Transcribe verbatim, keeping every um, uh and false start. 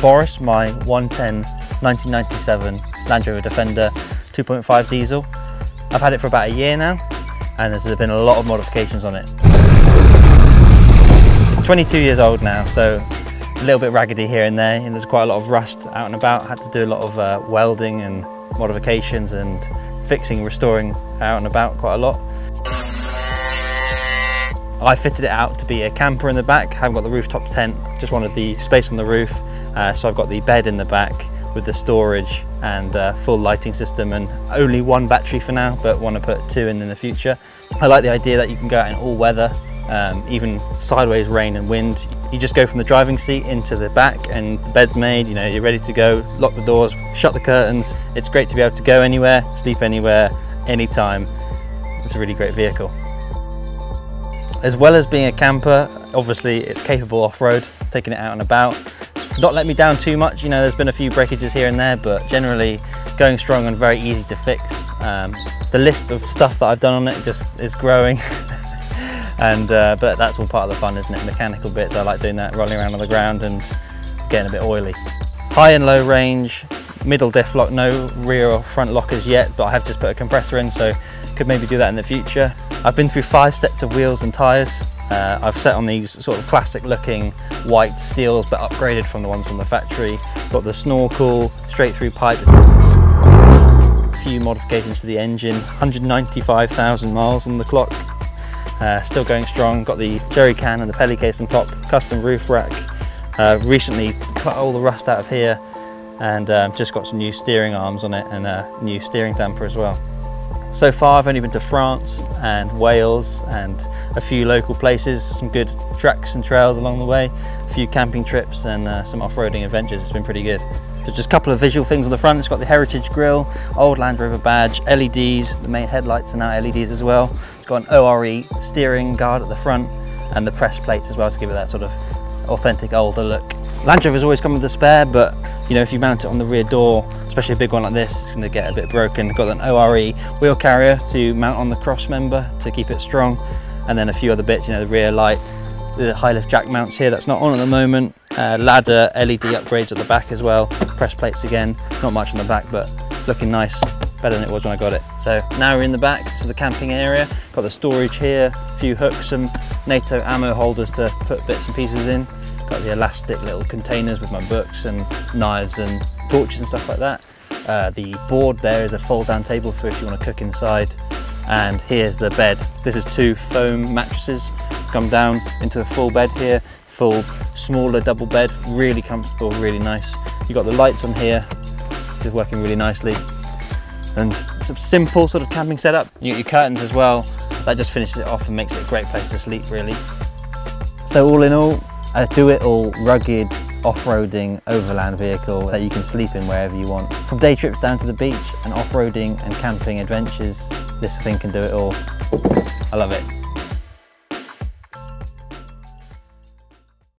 Boris, my one ten nineteen ninety-seven Land Rover Defender two point five diesel. I've had it for about a year now, and there's been a lot of modifications on it. It's twenty-two years old now, so a little bit raggedy here and there, and there's quite a lot of rust out and about. Had to do a lot of uh, welding and modifications and fixing, restoring out and about quite a lot. I fitted it out to be a camper in the back. Haven't got the rooftop tent, just wanted the space on the roof. Uh, so I've got the bed in the back with the storage and uh, full lighting system, and only one battery for now, but want to put two in in the future. I like the idea that you can go out in all weather, um, even sideways rain and wind. You just go from the driving seat into the back and the bed's made, you know, you're ready to go. Lock the doors, shut the curtains. It's great to be able to go anywhere, sleep anywhere, anytime. It's a really great vehicle. As well as being a camper, obviously it's capable off-road, taking it out and about. Not let me down too much, you know, there's been a few breakages here and there, but generally going strong and very easy to fix. Um, the list of stuff that I've done on it just is growing. and uh, But that's all part of the fun, isn't it? Mechanical bits, I like doing that, rolling around on the ground and getting a bit oily. High and low range, middle diff lock, no rear or front lockers yet, but I have just put a compressor in, so could maybe do that in the future. I've been through five sets of wheels and tyres. Uh, I've set on these sort of classic looking white steels, but upgraded from the ones from the factory. Got the snorkel, straight through pipe, a few modifications to the engine, one hundred ninety-five thousand miles on the clock, uh, still going strong. Got the jerry can and the pelly case on top, custom roof rack, uh, recently cut all the rust out of here, and um, just got some new steering arms on it and a new steering damper as well. So far I've only been to France and Wales and a few local places, some good tracks and trails along the way, a few camping trips and uh, some off-roading adventures. It's been pretty good. So just a couple of visual things on the front. It's got the heritage grille, old Land Rover badge, L E Ds, the main headlights are now L E Ds as well. It's got an O R E steering guard at the front and the press plates as well to give it that sort of authentic older look. Land Rover's always come with a spare, but you know, if you mount it on the rear door, especially a big one like this, it's going to get a bit broken. Got an O R E wheel carrier to mount on the cross member to keep it strong, and then a few other bits, you know, the rear light, the high lift jack mounts here, that's not on at the moment, uh, ladder, L E D upgrades at the back as well, press plates again, not much on the back, but looking nice, better than it was when I got it. So now we're in the back to the camping area, got the storage here, a few hooks, some NATO ammo holders to put bits and pieces in. Got the elastic little containers with my books and knives and torches and stuff like that. Uh, the board there is a fold-down table for if you want to cook inside. And here's the bed. This is two foam mattresses. Come down into a full bed here, full smaller double bed. Really comfortable, really nice. You've got the lights on here, which is working really nicely. And it's a simple sort of camping setup. You get your curtains as well. That just finishes it off and makes it a great place to sleep, really. So all in all, a do-it-all rugged off-roading overland vehicle that you can sleep in wherever you want. From day trips down to the beach and off-roading and camping adventures, this thing can do it all. I love it.